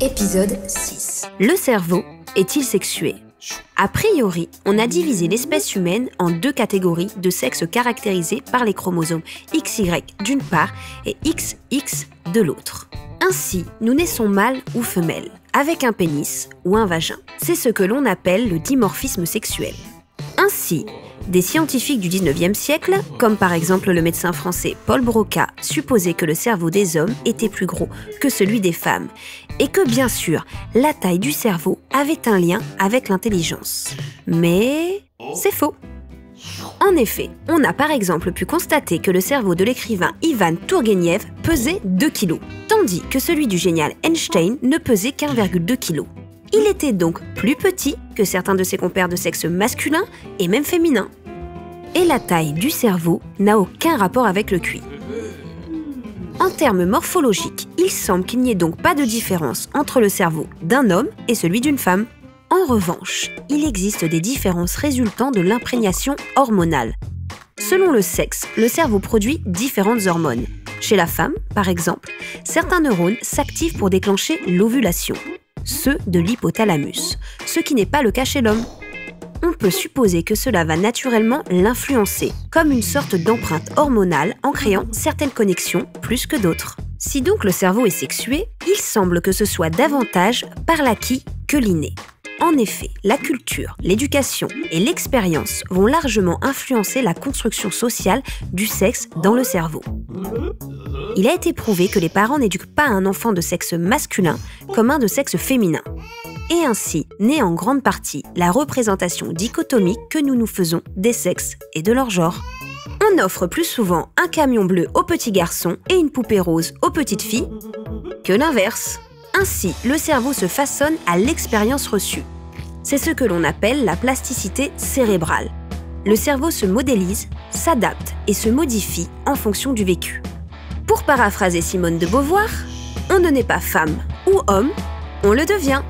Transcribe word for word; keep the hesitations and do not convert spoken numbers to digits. Épisode six. Le cerveau est-il sexué? A priori, on a divisé l'espèce humaine en deux catégories de sexes caractérisés par les chromosomes X Y d'une part et X X de l'autre. Ainsi, nous naissons mâles ou femelles, avec un pénis ou un vagin. C'est ce que l'on appelle le dimorphisme sexuel. Ainsi, des scientifiques du dix-neuvième siècle, comme par exemple le médecin français Paul Broca, supposaient que le cerveau des hommes était plus gros que celui des femmes, et que bien sûr, la taille du cerveau avait un lien avec l'intelligence. Mais c'est faux. En effet, on a par exemple pu constater que le cerveau de l'écrivain Ivan Tourgueniev pesait deux kilos, tandis que celui du génial Einstein ne pesait qu'un virgule deux kilos. Il était donc plus petit que certains de ses compères de sexe masculin et même féminin. Et la taille du cerveau n'a aucun rapport avec le Q I. En termes morphologiques, il semble qu'il n'y ait donc pas de différence entre le cerveau d'un homme et celui d'une femme. En revanche, il existe des différences résultant de l'imprégnation hormonale. Selon le sexe, le cerveau produit différentes hormones. Chez la femme, par exemple, certains neurones s'activent pour déclencher l'ovulation, ceux de l'hypothalamus, ce qui n'est pas le cas chez l'homme. On peut supposer que cela va naturellement l'influencer, comme une sorte d'empreinte hormonale en créant certaines connexions plus que d'autres. Si donc le cerveau est sexué, il semble que ce soit davantage par l'acquis que l'inné. En effet, la culture, l'éducation et l'expérience vont largement influencer la construction sociale du sexe dans le cerveau. Il a été prouvé que les parents n'éduquent pas un enfant de sexe masculin comme un de sexe féminin. Et ainsi naît en grande partie la représentation dichotomique que nous nous faisons des sexes et de leur genre. On offre plus souvent un camion bleu aux petits garçons et une poupée rose aux petites filles que l'inverse. Ainsi, le cerveau se façonne à l'expérience reçue. C'est ce que l'on appelle la plasticité cérébrale. Le cerveau se modélise, s'adapte et se modifie en fonction du vécu. Pour paraphraser Simone de Beauvoir, on ne naît pas femme ou homme, on le devient.